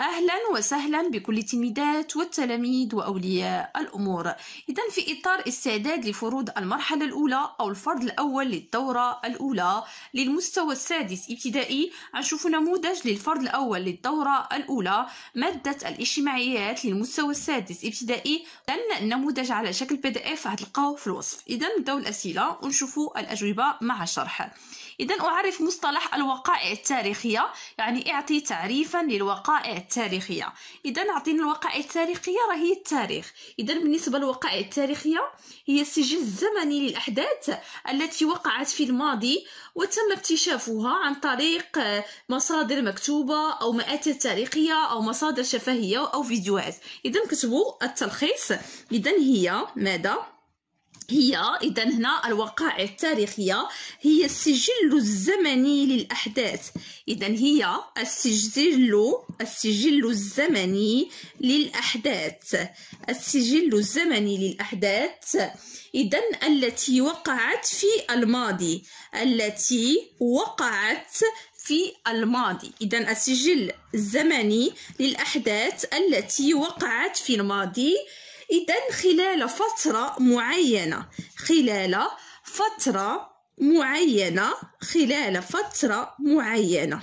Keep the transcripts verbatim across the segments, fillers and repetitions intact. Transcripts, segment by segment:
أهلا وسهلا بكل التلميذات والتلاميذ وأولياء الأمور. إذن في إطار استعداد لفروض المرحلة الأولى أو الفرض الأول للدورة الأولى للمستوى السادس ابتدائي، غنشوفوا نموذج للفرض الأول للدورة الأولى مادة الاجتماعيات للمستوى السادس ابتدائي. إذن النموذج على شكل بي دي اف غتلقاوه في الوصف. إذن نبداو الأسئلة ونشوفوا الأجوبة مع شرح. إذن أعرف مصطلح الوقائع التاريخية، يعني أعطي تعريفا للوقائع التاريخية. إذا عطينا الوقائع التاريخية راه هي التاريخ. إذا بالنسبة للوقائع التاريخية هي السجل الزمني للأحداث التي وقعت في الماضي وتم اكتشافها عن طريق مصادر مكتوبة أو مآثر تاريخية أو مصادر شفهية أو فيديوهات. إذا كتبوا التلخيص. إذا هي ماذا؟ هي إذا هنا الوقائع التاريخية هي السجل الزمني للأحداث. إذا هي السجل السجل الزمني للأحداث السجل الزمني للأحداث إذا التي وقعت في الماضي التي وقعت في الماضي. إذا السجل الزمني للأحداث التي وقعت في الماضي. إذن خلال فترة معينة خلال فترة معينة خلال فترة معينة.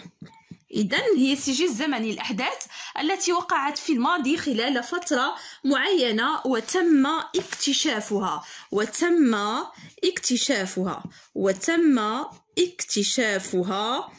إذن هي السجل الزمني الأحداث التي وقعت في الماضي خلال فترة معينة وتم اكتشافها وتم اكتشافها وتم اكتشافها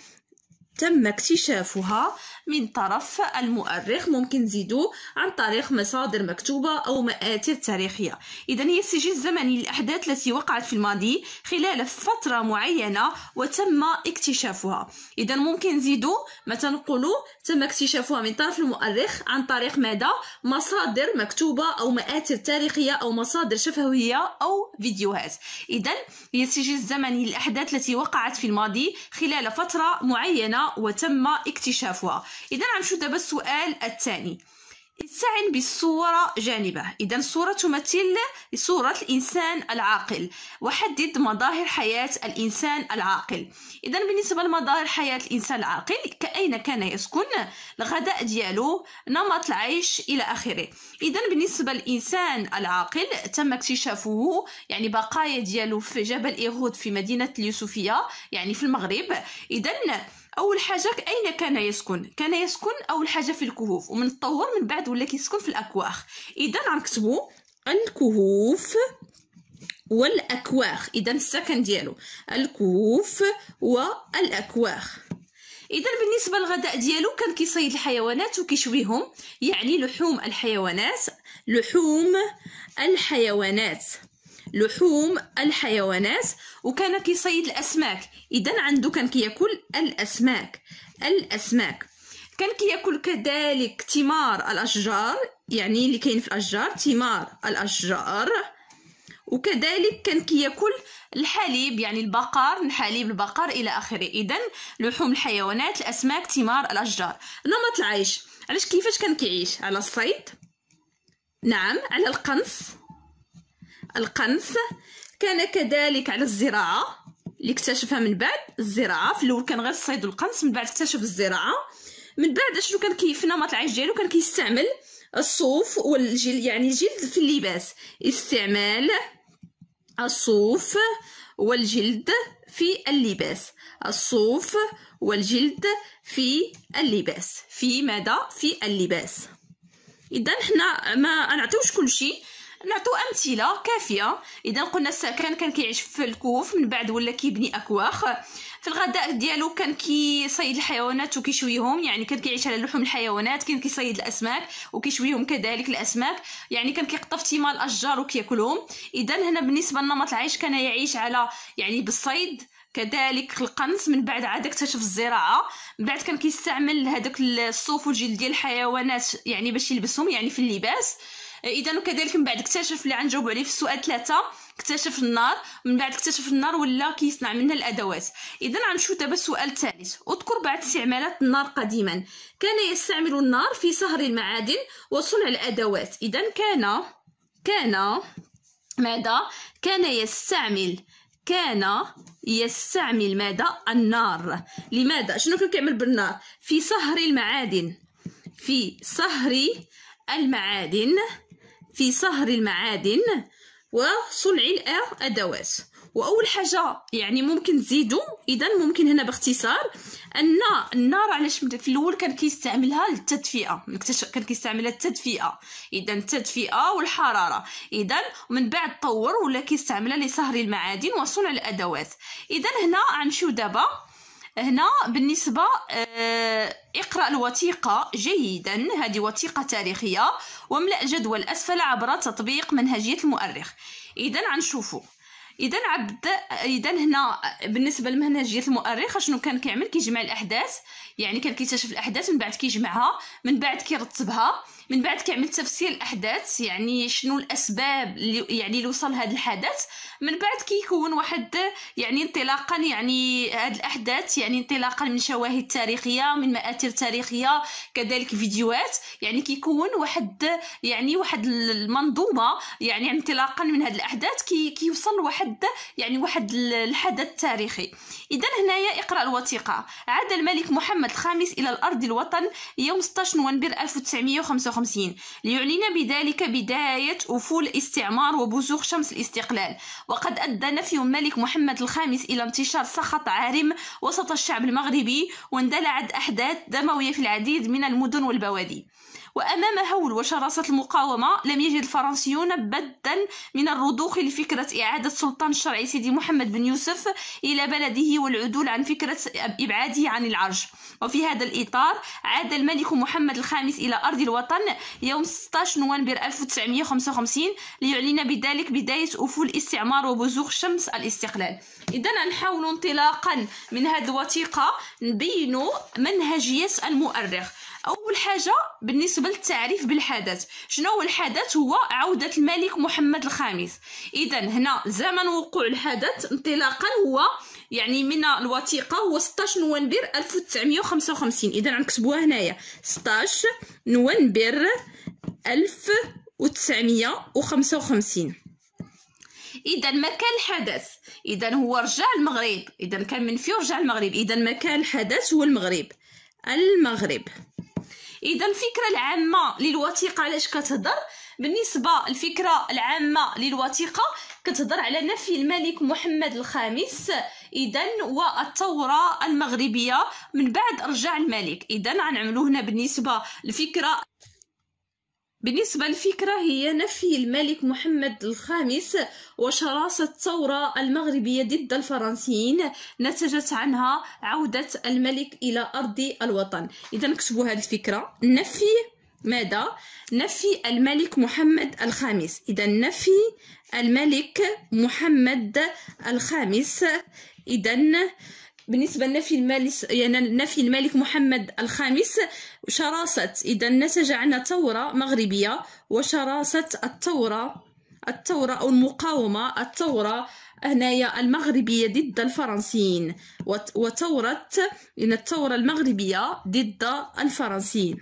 تم اكتشافها من طرف المؤرخ. ممكن نزيدو عن طريق مصادر مكتوبة أو مآثر تاريخية. إذا هي السجل الزمني للأحداث التي وقعت في الماضي خلال فترة معينة وتم اكتشافها. إذا ممكن نزيدو مثلا نقولوا تم اكتشافها من طرف المؤرخ عن طريق ماذا؟ مصادر مكتوبة أو مآثر تاريخية أو مصادر شفهية أو فيديوهات. إذا هي السجل الزمني للأحداث التي وقعت في الماضي خلال فترة معينة وتم اكتشافها. إذا غنمشيو دابا السؤال الثاني. استعن بالصورة جانبه. إذا الصورة تمثل صورة الإنسان العاقل. وحدد مظاهر حياة الإنسان العاقل. إذا بالنسبة لمظاهر حياة الإنسان العاقل، كأين كان يسكن، الغداء ديالو، نمط العيش إلى آخره. إذا بالنسبة للإنسان العاقل تم اكتشافه، يعني بقايا ديالو في جبل إيغود في مدينة اليوسفية، يعني في المغرب. إذا اول حاجه اين كان يسكن؟ كان يسكن اول حاجه في الكهوف، ومن الطور من بعد ولا كيسكن في الاكواخ. اذا غنكتبوا الكهوف والاكواخ. اذا السكن ديالو الكهوف والاكواخ. إذا بالنسبة للغداء ديالو كان كيصيد الحيوانات وكيشويهم، يعني لحوم الحيوانات لحوم الحيوانات لحوم الحيوانات. وكان كيصيد الاسماك. اذا عنده كان كياكل الاسماك الاسماك كان كياكل كذلك ثمار الاشجار، يعني اللي كاين في الاشجار، ثمار الاشجار. وكذلك كان كياكل الحليب، يعني البقر، حليب البقر الى اخره. اذا لحوم الحيوانات، الاسماك، ثمار الاشجار. نمط العيش، علاش كيفاش كان كيعيش؟ على الصيد، نعم، على القنص القنص كان كذلك على الزراعة اللي اكتشفها من بعد. الزراعة في الأول كان غير الصيد والقنص، من بعد اكتشف الزراعة. من بعد شنو كان كي في نمط العيش ديالو؟ كان كيستعمل الصوف والجلد، يعني الجلد في اللباس، استعمال الصوف والجلد في اللباس الصوف والجلد في اللباس في ماذا؟ في اللباس. إذا حنا ما نعطيوش كلشي، نعطو امثله كافيه. اذا قلنا السكن كان كيعيش في الكهوف، من بعد ولا كيبني اكواخ. في الغداء ديالو كان كيصيد الحيوانات وكيشويهم، يعني كان كيعيش على لحوم الحيوانات. كان كيصيد الاسماك وكيشويهم كذلك الاسماك، يعني كان كيقطف ثمار الاشجار وكياكلهم. اذا هنا بالنسبه لنمط العيش كان يعيش على، يعني بالصيد، كذلك القنص، من بعد عاد اكتشف الزراعه، من بعد كان كيستعمل هذاك الصوف والجلد ديال الحيوانات، يعني باش يلبسهم، يعني في اللباس. اذا وكذلك من بعد اكتشف اللي غنجاوبوا عليه في السؤال ثلاثة، اكتشف النار. من بعد اكتشف النار ولا كيصنع منها الادوات. اذا غنمشيو دابا السؤال الثالث. اذكر بعض استعمالات النار قديما. كان يستعمل النار في صهر المعادن وصنع الادوات. اذا كان كان ماذا كان يستعمل كان يستعمل ماذا النار. لماذا؟ شنو كان كيعمل بالنار؟ في صهر المعادن في صهر المعادن في صهر المعادن وصنع الأدوات. وأول حاجة يعني ممكن تزيدو، إذا ممكن هنا باختصار أن النار علاش في الأول كان كيستعملها للتدفئة، كان كيستعملها للتدفئة، إذا التدفئة والحرارة، إذا من بعد طور ولا كيستعملها لصهر المعادن وصنع الأدوات. إذا هنا غنمشيو دابا هنا بالنسبة اقرأ الوثيقة جيدا، هذه وثيقة تاريخية، واملأ جدول أسفل عبر تطبيق منهجية المؤرخ. إذا غنشوفو اذا عبد اذا هنا بالنسبه لمنهجيه المؤرخ شنو كان كيعمل؟ كيجمع الاحداث، يعني كان كيكتشف الاحداث من بعد كيجمعها، من بعد كيرتبها، من بعد كيعمل تفسير الاحداث، يعني شنو الاسباب اللي يعني اللي وصل هذا الحدث، من بعد كيكون واحد يعني انطلاقا يعني هاد الاحداث، يعني انطلاقا من شواهد تاريخيه، من مآثر تاريخيه، كذلك فيديوهات، يعني كيكون واحد يعني واحد المنظومه، يعني انطلاقا من هاد الاحداث كي كيوصل لواحد يعني واحد الحدث تاريخي. إذا هنايا اقرأ الوثيقة. عاد الملك محمد الخامس إلى الأرض الوطن يوم ستة عشر نوفمبر ألف وتسعمائة وخمسة وخمسين ليعلن بذلك بداية أفول الاستعمار وبزوغ شمس الاستقلال، وقد أدى نفي الملك محمد الخامس إلى انتشار سخط عارم وسط الشعب المغربي، واندلعت أحداث دموية في العديد من المدن والبوادي. وأمام هول وشراسة المقاومة لم يجد الفرنسيون بدا من الرضوخ لفكرة إعادة سلطان الشرعي سيدي محمد بن يوسف إلى بلده والعدول عن فكرة إبعاده عن العرش. وفي هذا الإطار عاد الملك محمد الخامس إلى أرض الوطن يوم ستة عشر نوفمبر ألف وتسعمائة وخمسة وخمسين ليعلن بذلك بداية أفول الاستعمار وبزوغ شمس الاستقلال. إذا نحاول انطلاقا من هذه الوثيقة نبين منهجية المؤرخ. أول حاجة بالنسبة للتعريف بالحدث، شنو هو الحدث؟ هو عودة الملك محمد الخامس. إذا هنا زمن وقوع الحدث انطلاقا هو يعني من الوثيقة هو ستة عشر نوفمبر ألف وتسعمائة وخمسة وخمسين. إذا غنكتبوها هنايا ستة عشر نوفمبر ألف وتسعمائة وخمسة وخمسين. إذا مكان الحدث، إذا هو رجع المغرب، إذا كان من فيه رجع المغرب، إذا مكان الحدث هو المغرب المغرب. إذا الفكرة العامة للوثيقة علاش كتهضر؟ بالنسبة الفكرة العامة للوثيقة كتهضر على نفي الملك محمد الخامس إذا والثورة المغربية من بعد رجع الملك. إذا غنعملو هنا بالنسبة الفكرة بالنسبة للفكرة هي نفي الملك محمد الخامس وشراسة الثورة المغربية ضد الفرنسيين نتجت عنها عودة الملك إلى أرض الوطن. إذا نكتبوا هذه الفكرة، نفي ماذا؟ نفي الملك محمد الخامس. إذا نفي الملك محمد الخامس. إذا بالنسبه لنفي الملك يعني نفي الملك محمد الخامس شراسه، اذا نتج عن ثوره مغربيه وشراسه الثوره الثوره او المقاومه، الثوره هنايا المغربيه ضد الفرنسيين، وثوره ان الثوره المغربيه ضد الفرنسيين.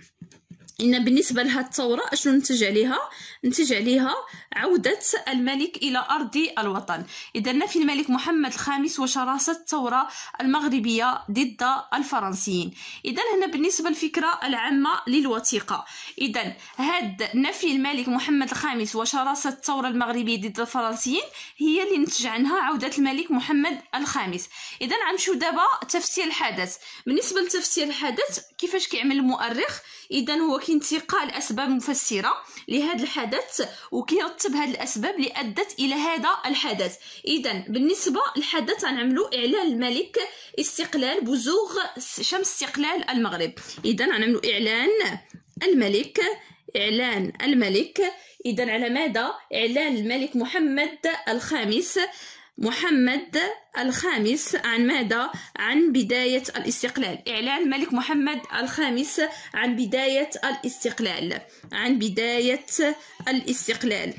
إن بالنسبة لها الثورة شنو نتج عليها؟ نتج عليها عودة الملك إلى أرض الوطن. إذا نفي الملك محمد الخامس وشراسة الثورة المغربية ضد الفرنسيين. إذا هنا بالنسبة للفكرة العامة للوثيقة، إذا هاد نفي الملك محمد الخامس وشراسة الثورة المغربية ضد الفرنسيين هي اللي نتج عنها عودة الملك محمد الخامس. إذا غنمشيو دابا تفسير الحدث. بالنسبة لتفسير الحدث كيفاش كيعمل المؤرخ؟ إذا هو انتقال أسباب مفسرة لهذا الحدث وكيرتب هذه الأسباب اللي أدت إلى هذا الحدث. إذا بالنسبة للحدث غنعملو إعلان الملك استقلال بزوغ شمس استقلال المغرب. إذا غنعملو إعلان الملك إعلان الملك إذا على ماذا؟ إعلان الملك محمد الخامس محمد الخامس عن ماذا؟ عن بداية الاستقلال. إعلان الملك محمد الخامس عن بداية الاستقلال عن بداية الاستقلال.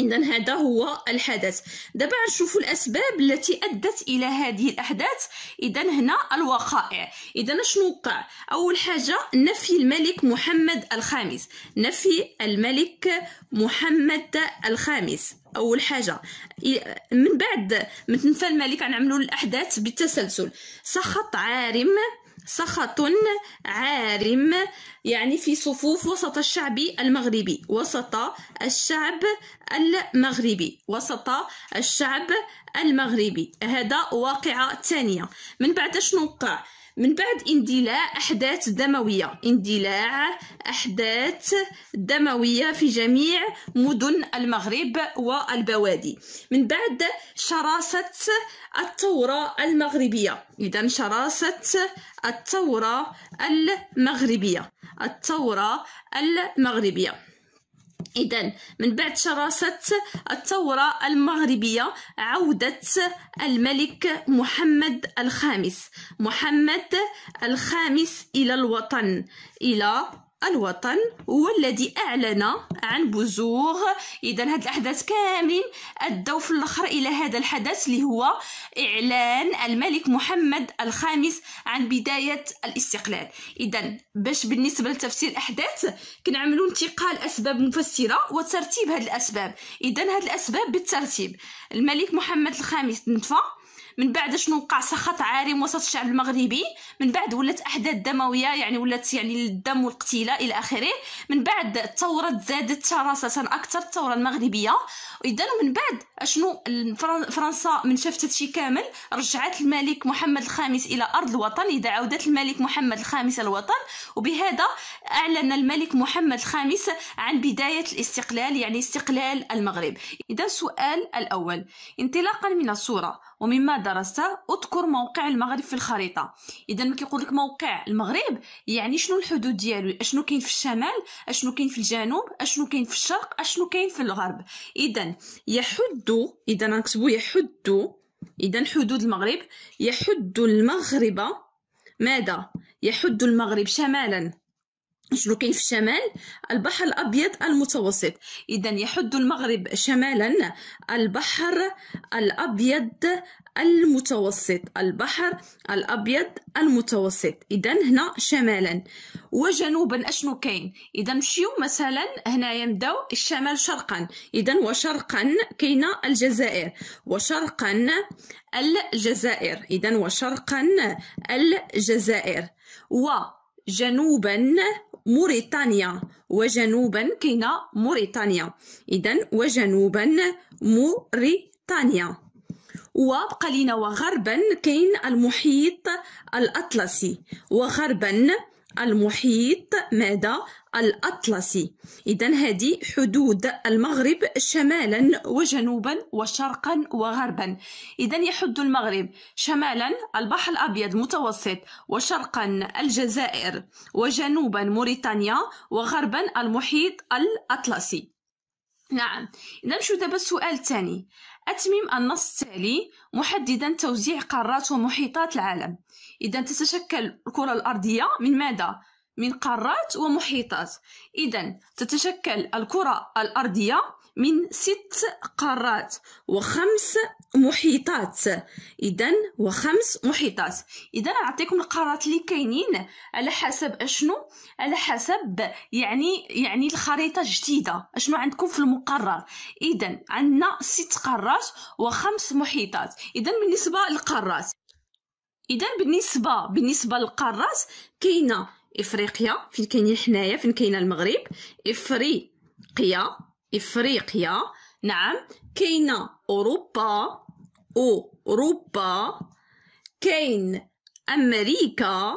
إذن هذا هو الحدث. دابا نشوفوا الأسباب التي أدت إلى هذه الأحداث. إذن هنا الوقائع. إذن شنو وقع؟ أول حاجة نفي الملك محمد الخامس نفي الملك محمد الخامس أول حاجة. من بعد ما تنفى الملك غنعملو الأحداث بالتسلسل. سخط عارم سخط عارم، يعني في صفوف وسط الشعب المغربي، وسط الشعب المغربي، وسط الشعب المغربي. هذا واقعة ثانية. من بعد شنو وقع؟ من بعد اندلاع أحداث دموية، اندلاع أحداث دموية في جميع مدن المغرب والبوادي. من بعد شراسة الثورة المغربية، إذن شراسة الثورة المغربية، الثورة المغربية. إذن من بعد شراسة الثورة المغربية عودة الملك محمد الخامس، محمد الخامس إلى الوطن، إلى الوطن، هو الذي أعلن عن بزوغ. إذن هاد الأحداث كاملين أدوا في الآخر إلى هذا الحدث اللي هو إعلان الملك محمد الخامس عن بداية الاستقلال. إذن باش بالنسبة لتفسير الأحداث كنعملوا انتقال أسباب مفسرة وترتيب هاد الأسباب. إذن هاد الأسباب بالترتيب، الملك محمد الخامس نتفى، من بعد شنو وقع؟ سخط عارم وسط الشعب المغربي، من بعد ولات احداث دمويه، يعني ولات يعني الدم والقتيله الى اخره. من بعد الثوره زادت شراسه اكثر، الثوره المغربيه. اذا ومن بعد اشنو فرنسا من شافت هادشي كامل رجعت الملك محمد الخامس الى ارض الوطن. اذا عودت الملك محمد الخامس الوطن، وبهذا اعلن الملك محمد الخامس عن بدايه الاستقلال، يعني استقلال المغرب. اذا السؤال الاول، انطلاقا من الصوره ومما درسته اذكر موقع المغرب في الخريطه. اذا ملي كيقول لك موقع المغرب يعني شنو الحدود ديالو، اشنو كاين في الشمال، اشنو كاين في الجنوب، اشنو كاين في الشرق، اشنو كاين في الغرب. اذا يحد، اذا نكتبو يحد، اذا حدود المغرب، يحد المغرب ماذا؟ يحد المغرب شمالا، شنو كاين في الشمال؟ البحر الابيض المتوسط. اذا يحد المغرب شمالا البحر الابيض المتوسط، البحر الابيض المتوسط. اذا هنا شمالا. وجنوبا اشنو كاين؟ اذا نمشيو مثلا هنايا نبداو الشمال شرقا. اذا وشرقا كاينه الجزائر، وشرقا الجزائر، اذا وشرقا الجزائر. وجنوبا موريتانيا، وجنوبا كاينه موريتانيا، اذا وجنوبا موريتانيا. وبقى لينا وغربا كاين المحيط الأطلسي، وغربا المحيط ماذا؟ الأطلسي. إذا هذه حدود المغرب شمالا وجنوبا وشرقا وغربا. إذا يحد المغرب شمالا البحر الأبيض المتوسط، وشرقا الجزائر، وجنوبا موريتانيا، وغربا المحيط الأطلسي. نعم. إذا نمشيو دابا السؤال الثاني، أتمم النص التالي محددا توزيع قارات ومحيطات العالم. إذا تتشكل الكرة الأرضية من ماذا؟ من قارات ومحيطات. إذا تتشكل الكرة الأرضية من ست قارات وخمس محيطات، إذا وخمس محيطات. إذا أعطيكم القارات اللي كاينين على حسب أشنو؟ على حسب يعني يعني الخريطة الجديدة، أشنو عندكم في المقرر. إذا عندنا ست قارات وخمس محيطات. إذا بالنسبة للقارات، إذا بالنسبة بالنسبة للقارات كاينة إفريقيا، فين كاينين حنايا، فين كاينة المغرب، إفريقيا، إفريقيا، نعم. كاينة أوروبا، أوروبا، كاين أمريكا،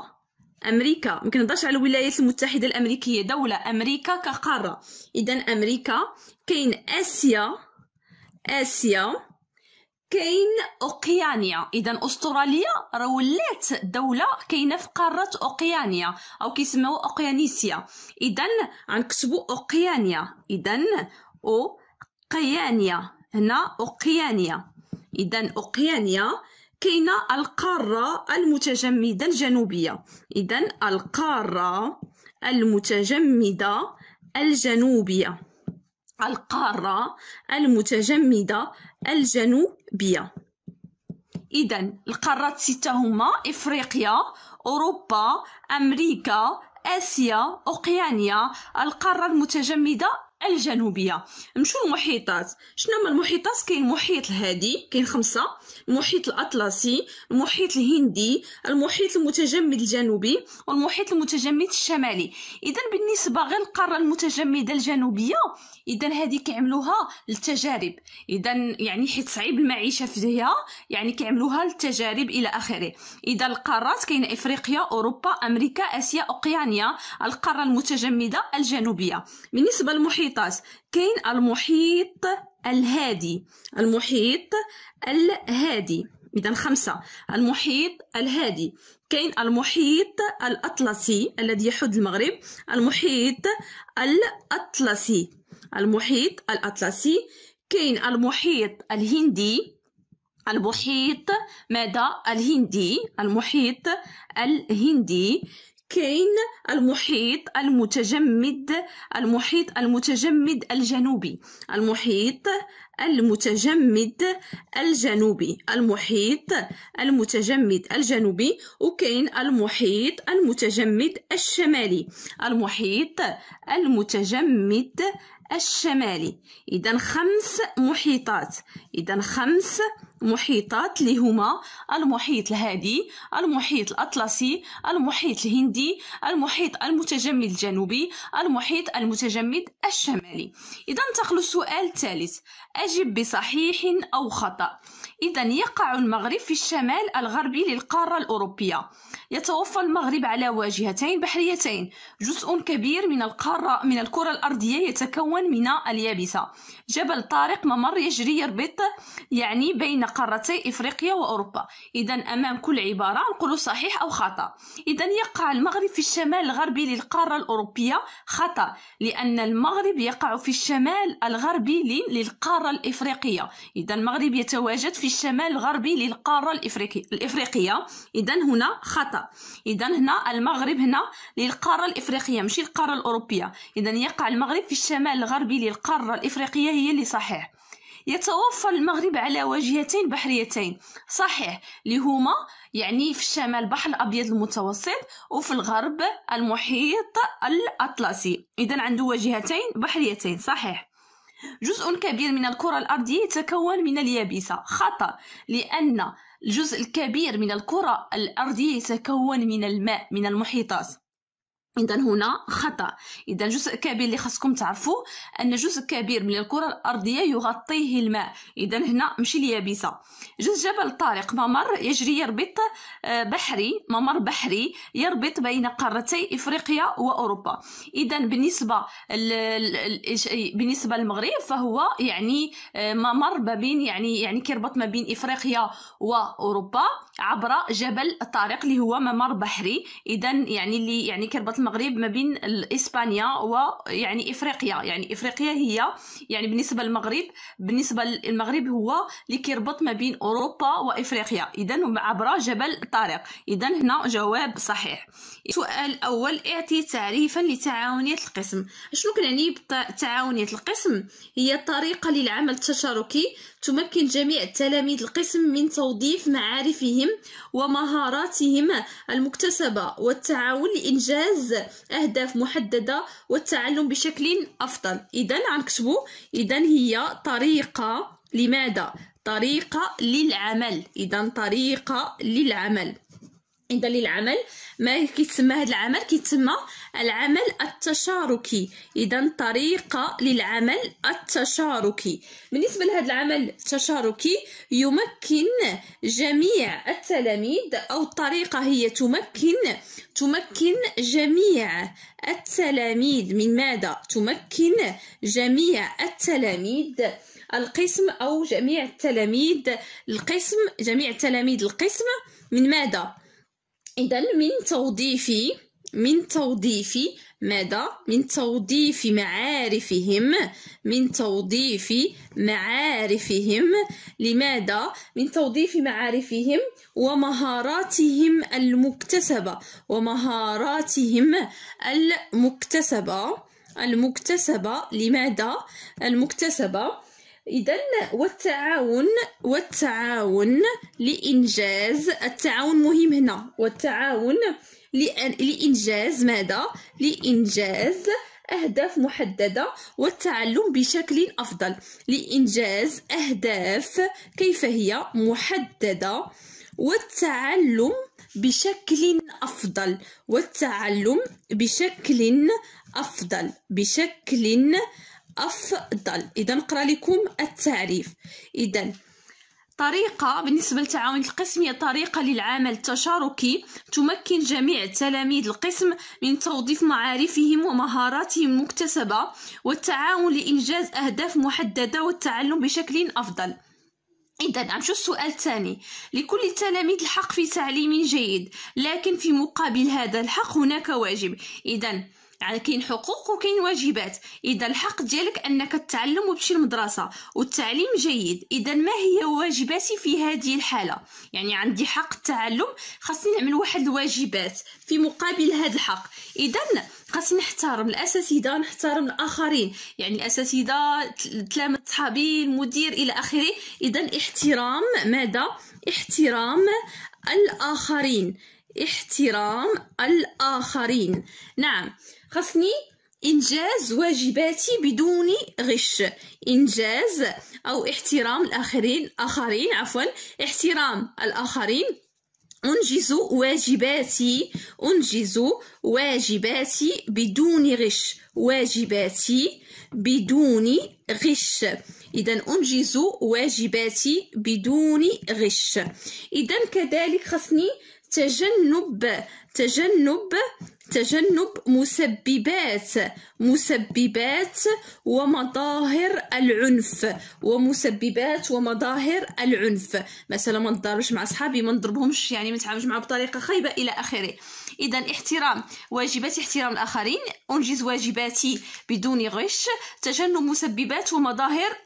أمريكا، ما كنهضرش على الولايات المتحدة الأمريكية، دولة أمريكا كقارة، إذا أمريكا، كاين آسيا، آسيا، كاين أوقيانيا. إذا أستراليا راه ولات دولة كاينة في قارة أوقيانيا أو كيسموها أوقيانيسيا. إذا غنكتبو أوقيانيا، إذا أوقيانيا، هنا أوقيانيا. إذا أوقيانيا كاينة القارة المتجمدة الجنوبية، إذا القارة المتجمدة الجنوبية، القارة المتجمدة الجنوبية. إذا القارات ستة هما إفريقيا، أوروبا، أمريكا، آسيا، أوقيانيا، القارة المتجمدة الجنوبيه. نمشيو للمحيطات. شنو هما المحيطات؟ كاين المحيط الهادي، كاين خمسه، المحيط الاطلسي، المحيط الهندي، المحيط المتجمد الجنوبي، والمحيط المتجمد الشمالي. اذا بالنسبه غير للقاره المتجمده الجنوبيه، اذا هذه كيعملوها للتجارب، اذا يعني حيت صعيب المعيشه فيها، يعني كيعملوها للتجارب الى اخره. اذا القارات كاين افريقيا، اوروبا، امريكا، اسيا، اوقيانيا، القاره المتجمده الجنوبيه. بالنسبه للمحيطات كاين المحيط الهادي، المحيط الهادي إذا خمسة، المحيط الهادي، كاين المحيط الأطلسي الذي يحد المغرب، المحيط الأطلسي، المحيط الأطلسي، كاين المحيط الهندي، المحيط ماذا؟ الهندي، المحيط الهندي، كاين المحيط المتجمد، المحيط المتجمد الجنوبي، المحيط المتجمد الجنوبي، المحيط المتجمد الجنوبي، وكاين المحيط المتجمد الشمالي، المحيط المتجمد الشمالي. اذا خمس محيطات، اذا خمس محيطات اللي هما المحيط الهادي، المحيط الاطلسي، المحيط الهندي، المحيط المتجمد الجنوبي، المحيط المتجمد الشمالي. اذا ندخلوا السؤال الثالث، اجب بصحيح او خطا. اذا يقع المغرب في الشمال الغربي للقاره الاوروبيه. يتوفى المغرب على واجهتين بحريتين، جزء كبير من القاره من الكره الارضيه يتكون من اليابسه، جبل طارق، ممر يجري يربط يعني بين قارتي افريقيا واوروبا. اذا امام كل عباره نقول صحيح او خطا. اذا يقع المغرب في الشمال الغربي للقاره الاوروبيه خطا، لان المغرب يقع في الشمال الغربي للقاره الافريقيه. اذا المغرب يتواجد في الشمال الغربي للقاره الافريقيه، اذا هنا خطا. اذا هنا المغرب هنا للقاره الافريقيه ماشي القاره الاوروبيه. اذا يقع المغرب في الشمال الغربي للقاره الافريقيه هي اللي صحيح. يتوفر المغرب على واجهتين بحريتين، صحيح، اللي هما يعني في الشمال البحر الابيض المتوسط، وفي الغرب المحيط الاطلسي. اذا عنده واجهتين بحريتين، صحيح. جزء كبير من الكرة الأرضية يتكون من اليابسة، خطأ، لأن الجزء الكبير من الكرة الأرضية يتكون من الماء، من المحيطات. إذا هنا خطأ. إذا جزء كبير اللي خاصكم تعرفوه أن جزء كبير من الكرة الأرضية يغطيه الماء، إذا هنا ماشي اليابسة. جزء جبل طارق، ممر يجري يربط بحري، ممر بحري يربط بين قارتي إفريقيا وأوروبا. إذا بالنسبة بالنسبة للمغرب فهو يعني ممر ما بين يعني يعني كيربط ما بين إفريقيا وأوروبا عبر جبل طارق اللي هو ممر بحري. إذا يعني اللي يعني كيربط المغرب ما بين اسبانيا ويعني افريقيا، يعني افريقيا هي يعني بالنسبه للمغرب، بالنسبه للمغرب هو اللي كيربط ما بين اوروبا وافريقيا، اذا عبر جبل طارق. اذا هنا جواب صحيح. السؤال الاول، اعطي تعريفا لتعاونيه القسم. شنو كنعني بتعاونيه القسم؟ هي طريقه للعمل التشاركي تمكن جميع تلاميذ القسم من توظيف معارفهم ومهاراتهم المكتسبة والتعاون لإنجاز أهداف محددة والتعلم بشكل أفضل. إذن غنكتبو إذن هي طريقة لماذا؟ طريقة للعمل. إذن طريقة للعمل. إذا للعمل ما كيتسمى هذا العمل؟ كيتسمى العمل التشاركي. إذا طريقة للعمل التشاركي. بالنسبة لهذا العمل التشاركي يمكن جميع التلاميذ، أو الطريقة هي تمكن تمكن جميع التلاميذ من ماذا؟ تمكن جميع التلاميذ القسم، أو جميع التلاميذ القسم، جميع تلاميذ القسم من ماذا؟ إذا من توظيف من توظيف ماذا؟ من توظيف معارفهم، من توظيف معارفهم لماذا؟ من توظيف معارفهم ومهاراتهم المكتسبة، ومهاراتهم المكتسبة المكتسبة لماذا؟ المكتسبة. إذا والتعاون والتعاون لإنجاز، التعاون مهم هنا، والتعاون لإنجاز ماذا؟ لإنجاز أهداف محددة والتعلم بشكل أفضل لإنجاز أهداف كيف هي محددة والتعلم بشكل أفضل والتعلم بشكل أفضل بشكل أفضل. إذا نقرأ لكم التعريف. إذا طريقة بالنسبة للتعاون القسمي، طريقة للعمل التشاركي تمكن جميع تلاميذ القسم من توظيف معارفهم ومهاراتهم المكتسبة والتعاون لإنجاز أهداف محددة والتعلم بشكل أفضل. إذا نمشي السؤال الثاني. لكل التلاميذ الحق في تعليم جيد، لكن في مقابل هذا الحق هناك واجب. إذا يعني كاين حقوق وكاين واجبات. اذا الحق ديالك انك تتعلم وتمشي للمدرسه والتعليم جيد، اذا ما هي واجباتي في هذه الحاله؟ يعني عندي حق التعلم، خاصني نعمل واحد الواجبات في مقابل هذا الحق. اذا خاصني نحترم الاساتذه، نحترم الاخرين، يعني الاساتذه، تلاميذ صحابي، المدير الى اخره. اذا احترام ماذا؟ احترام الاخرين، احترام الآخرين. نعم، خصني إنجاز واجباتي بدون غش. إنجاز أو احترام الآخرين آخرين عفوا احترام الآخرين، أنجز واجباتي أنجز واجباتي بدون غش، واجباتي بدون غش. إذا أنجز واجباتي بدون غش. إذا كذلك خصني تجنب تجنب تجنب مسببات مسببات ومظاهر العنف ومسببات ومظاهر العنف. مثلا ما نضربش مع صحابي، ما نضربهمش، يعني ما نتعاملش معهم بطريقه خايبه الى اخره. اذا احترام واجبات، احترام الاخرين، انجز واجباتي بدون غش، تجنب مسببات ومظاهر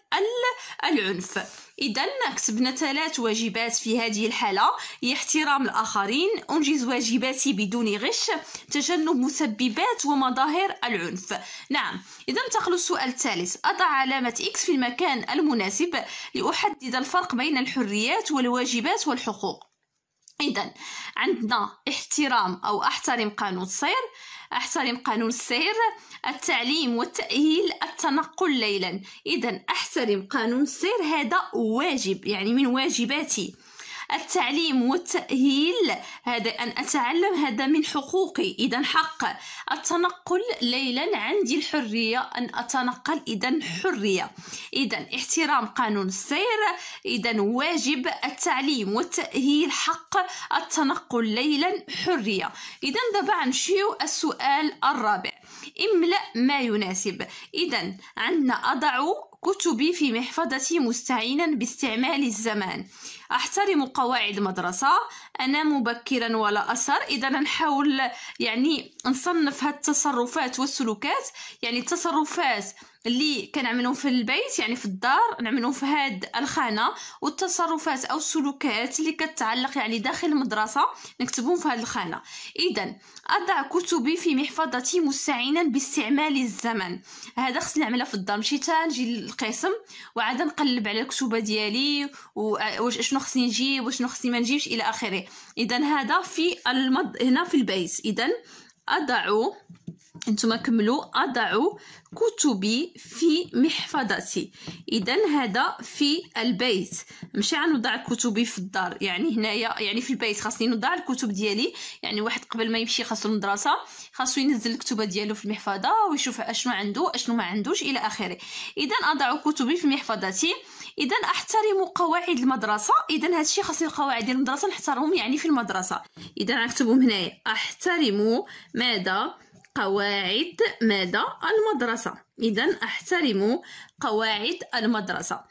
العنف. اذا كتبنا ثلاث واجبات في هذه الحاله، هي احترام الاخرين، انجز واجباتي بدون غش، تجنب مسببات ومظاهر العنف. نعم، اذا انتقلوا السؤال الثالث. اضع علامه اكس في المكان المناسب لاحدد الفرق بين الحريات والواجبات والحقوق. اذا عندنا احترام او احترم قانون السير، احترم قانون السير، التعليم والتأهيل، التنقل ليلا. اذا احترم قانون السير هذا واجب، يعني من واجباتي. التعليم والتأهيل هذا أن أتعلم، هذا من حقوقي، إذا حق. التنقل ليلا عندي الحرية أن أتنقل، إذا حرية. إذا احترام قانون السير، إذا واجب. التعليم والتأهيل حق، التنقل ليلا حرية. إذا دابا غنمشيو السؤال الرابع. املأ ما يناسب. إذا عندنا أضع كتبي في محفظتي مستعينا باستعمال الزمان، أحترم قواعد المدرسة، أنام مبكرا ولا أسهر. إذا نحاول يعني نصنف هاد التصرفات والسلوكات، يعني التصرفات اللي كنعملهم في البيت يعني في الدار نعملهم في هاد الخانة، والتصرفات أو السلوكات اللي كتعلق يعني داخل المدرسة نكتبهم في هاد الخانة. إذا أضع كتبي في محفظتي مستعينا باستعمال الزمن، هذا خصني نعملها في الدار، ماشي تا نجي للقسم وعاد نقلب على الكتبة ديالي واش شنو خصني نجيب وشنو خصني ما نجيبش إلى آخره. إذا هذا في المد... هنا في البيت. إذا أضع، انتم كملوا، أضع كتبي في محفظتي. إذا هذا في البيت، ماشي غنوضع كتبي في الدار، يعني هنايا يعني في البيت خاصني نوضع الكتب ديالي. يعني واحد قبل ما يمشي خاصو المدرسة خاصو ينزل الكتبة ديالو في المحفظة ويشوف اشنو عنده اشنو ما عندوش إلى آخره. إذا أضع كتبي في محفظتي. إذا أحترم قواعد المدرسة. إذا هادشي خاصني القواعد ديال المدرسة نحترمهم يعني في المدرسة. إذا غنكتبهم هنايا، أحترم ماذا؟ قواعد ماذا؟ المدرسة. إذا أحترم قواعد المدرسة.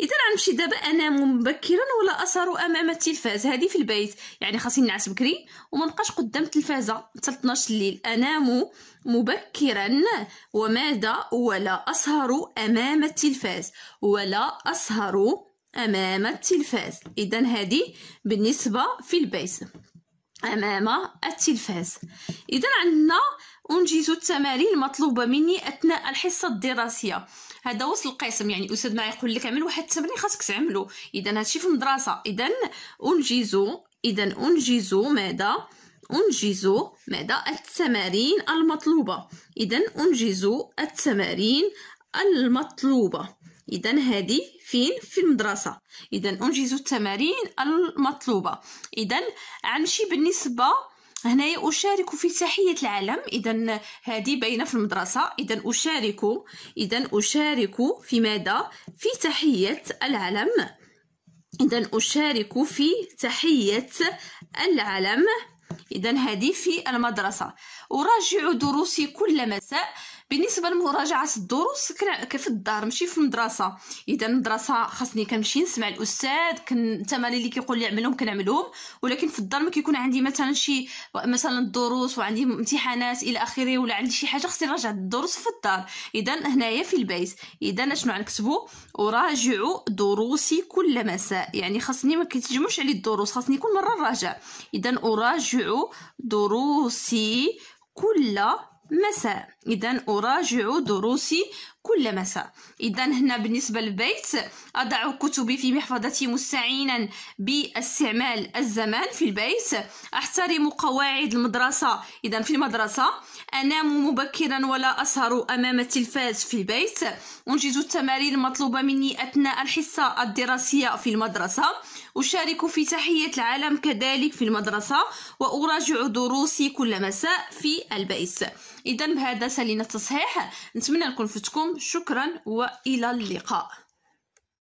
إذا غنمشي دابا، أنام مبكرا ولا أسهر أمام التلفاز، هذه في البيت، يعني خاصني نعس بكري وما نبقاش قدام التلفازة حتى اثنا عشر الليل. أنام مبكرا وماذا؟ ولا أسهر أمام التلفاز، ولا أسهر أمام التلفاز. إذا هذه بالنسبة في البيت، أمام التلفاز. إذا عندنا أنجز التمارين المطلوبة مني أثناء الحصة الدراسية، هذا وصل القسم، يعني الأستاذ ما يقول لك اعمل واحد التمرين خاصك تعملو. إذا هادشي في المدرسة. إذا أنجز إذا أنجز ماذا؟ أنجز ماذا؟ التمارين المطلوبة. إذن أنجز التمارين المطلوبة. إذن هذه فين؟ في المدرسة. إذن أنجز التمارين المطلوبة. إذن عمشي بالنسبة هنايا أشارك في تحية العلم. إذن هذه باينة في المدرسة. إذن أشارك إذن أشارك في ماذا؟ في تحية العلم. إذن أشارك في تحية العلم. إذن هذه في المدرسة. أراجع دروسي كل مساء. بالنسبة لمراجعة الدروس كيف الدار ماشي في المدرسة. إذا المدرسة خاصني كنمشي نسمع الأستاذ، التمارين اللي كيقول لي عملهم كنعملهم، ولكن في الدار ما كيكون عندي مثلا شي مثلا الدروس وعندي امتحانات إلى آخره، ولا عندي شي حاجة خاصني نراجع الدروس في الدار. إذا هنايا في البيت. إذا شنو غنكتبو؟ أراجع دروسي كل مساء، يعني خاصني ما كيتجمعش علي الدروس، خاصني كل مرة نراجع. إذا أراجع دروسي كل مساء. إذن أراجع دروسي كل مساء. إذن هنا بالنسبة للبيت، أضع كتبي في محفظتي مستعينا باستعمال الزمان في البيت. أحترم قواعد المدرسة. إذن في المدرسة أنام مبكرا ولا أسهر أمام التلفاز في البيت. أنجز التمارين المطلوبة مني أثناء الحصة الدراسية في المدرسة. أشارك في تحية العالم كذلك في المدرسة، وأراجع دروسي كل مساء في البيت. إذن بهذا سالينا التصحيح. نتمنى نكون فتكم. شكرا وإلى اللقاء.